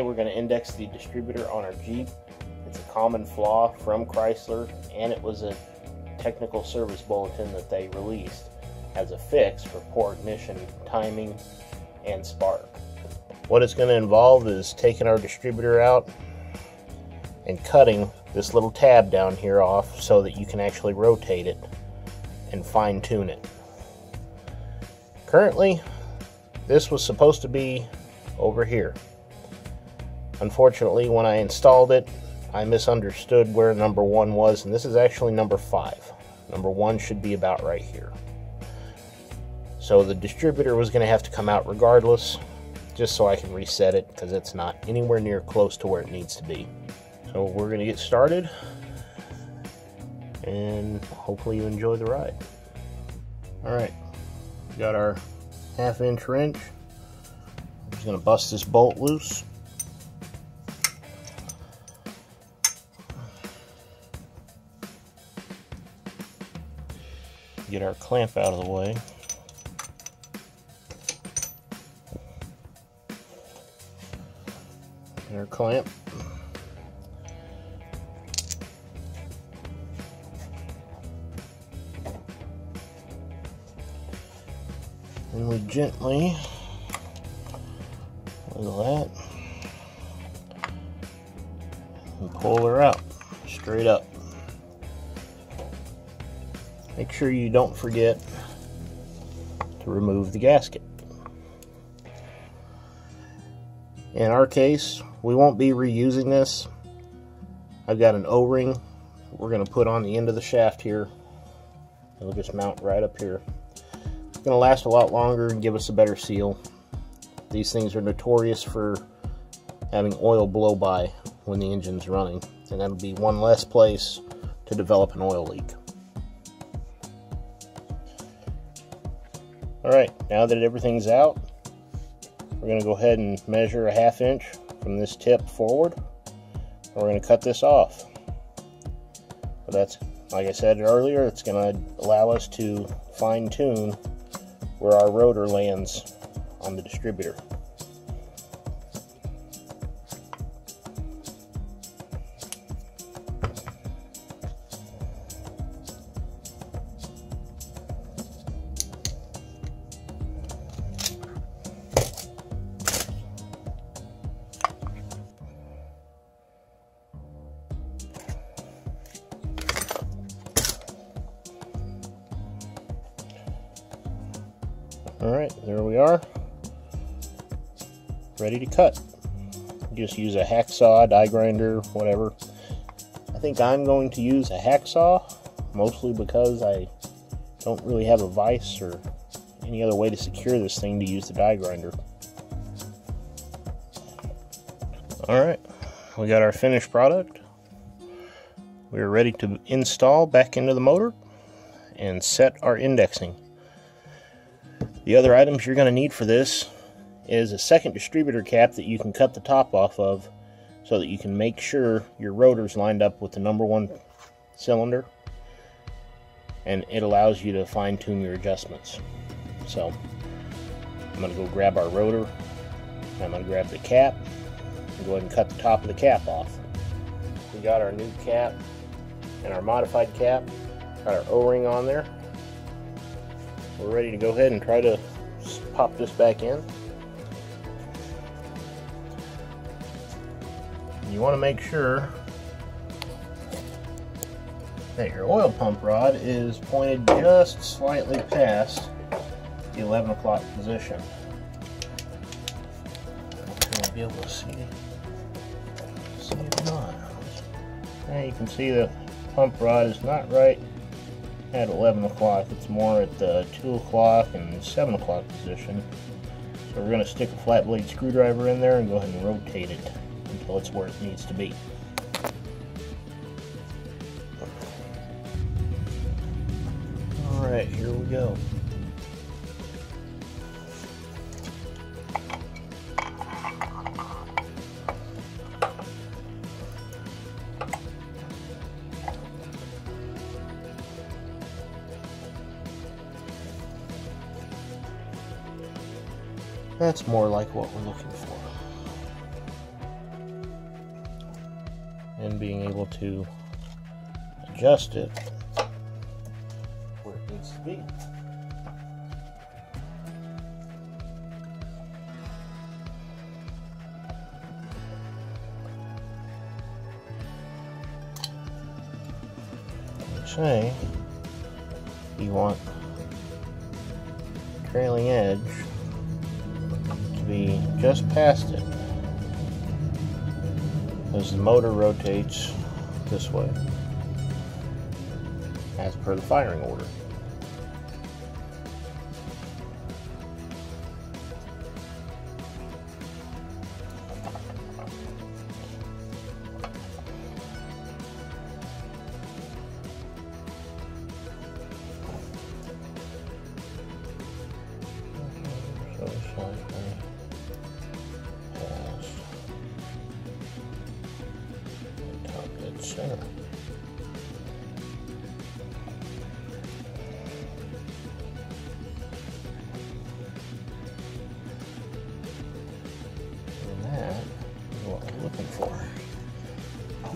Today we're going to index the distributor on our Jeep. It's a common flaw from Chrysler, and it was a technical service bulletin that they released as a fix for poor ignition, timing, and spark. What it's going to involve is taking our distributor out and cutting this little tab down here off so that you can actually rotate it and fine-tune it. Currently, this was supposed to be over here. Unfortunately, when I installed it, I misunderstood where number 1 was, and this is actually number 5. Number 1 should be about right here. So the distributor was going to have to come out regardless, just so I can reset it, because it's not anywhere near close to where it needs to be. So we're going to get started, and hopefully you enjoy the ride. Alright, we got our half-inch wrench. I'm just going to bust this bolt loose. Get our clamp out of the way. And our clamp. And we gently wiggle that and pull her out straight up. Make sure you don't forget to remove the gasket. In our case, we won't be reusing this. I've got an O-ring we're going to put on the end of the shaft here. It'll just mount right up here. It's going to last a lot longer and give us a better seal. These things are notorious for having oil blow by when the engine's running, and that'll be one less place to develop an oil leak. Alright, now that everything's out, we're going to go ahead and measure a half-inch from this tip forward. We're going to cut this off. So that's, like I said earlier, it's going to allow us to fine-tune where our rotor lands on the distributor. Alright, there we are, ready to cut. Just use a hacksaw, die grinder, whatever. I think I'm going to use a hacksaw, mostly because I don't really have a vise or any other way to secure this thing to use the die grinder. Alright, we got our finished product. We're ready to install back into the motor and set our indexing. The other items you're going to need for this is a second distributor cap that you can cut the top off of so that you can make sure your rotor's lined up with the number 1 cylinder, and it allows you to fine-tune your adjustments. So I'm going to go grab our rotor, and I'm going to grab the cap and go ahead and cut the top of the cap off. We got our new cap and our modified cap, got our O-ring on there. We're ready to go ahead and try to pop this back in. You want to make sure that your oil pump rod is pointed just slightly past the 11 o'clock position. You'll be able to see. See if not. Now you can see the pump rod is not right at 11 o'clock, it's more at the 2 o'clock and 7 o'clock position. So we're going to stick a flat blade screwdriver in there and go ahead and rotate it until it's where it needs to be. Alright, here we go. That's more like what we're looking for. and being able to adjust it where it needs to be. Say you want the trailing edge to be just past it because the motor rotates this way as per the firing order.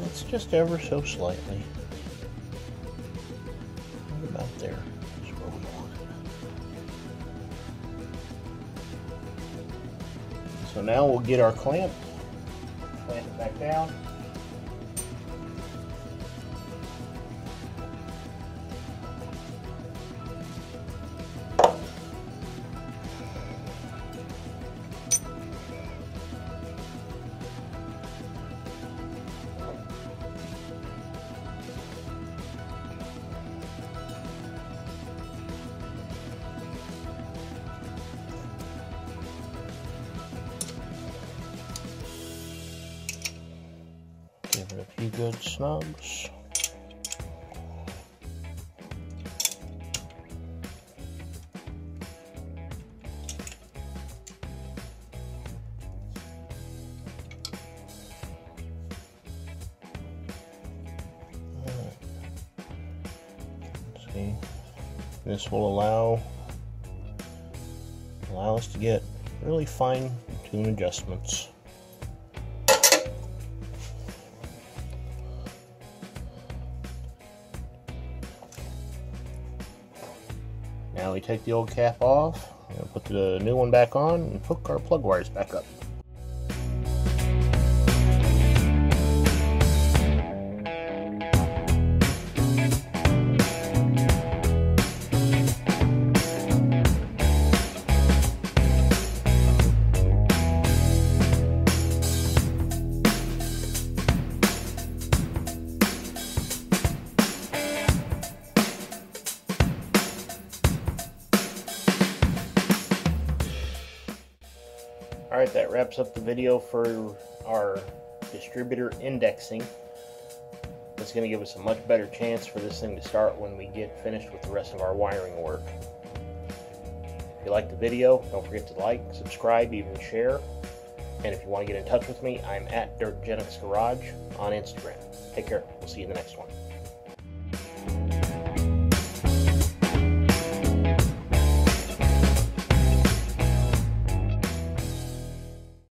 It's just ever so slightly. Right about there is where we want it. So now we'll get our clamp, clamp it back down. Good snubs. Alright. See, this will allow us to get really fine-tuned adjustments. Now we take the old cap off, and put the new one back on, and hook our plug wires back up. Alright, that wraps up the video for our distributor indexing. That's going to give us a much better chance for this thing to start when we get finished with the rest of our wiring work. If you liked the video, don't forget to like, subscribe, even share. And if you want to get in touch with me, I'm at Dirtgenix Garage on Instagram. Take care. We'll see you in the next one.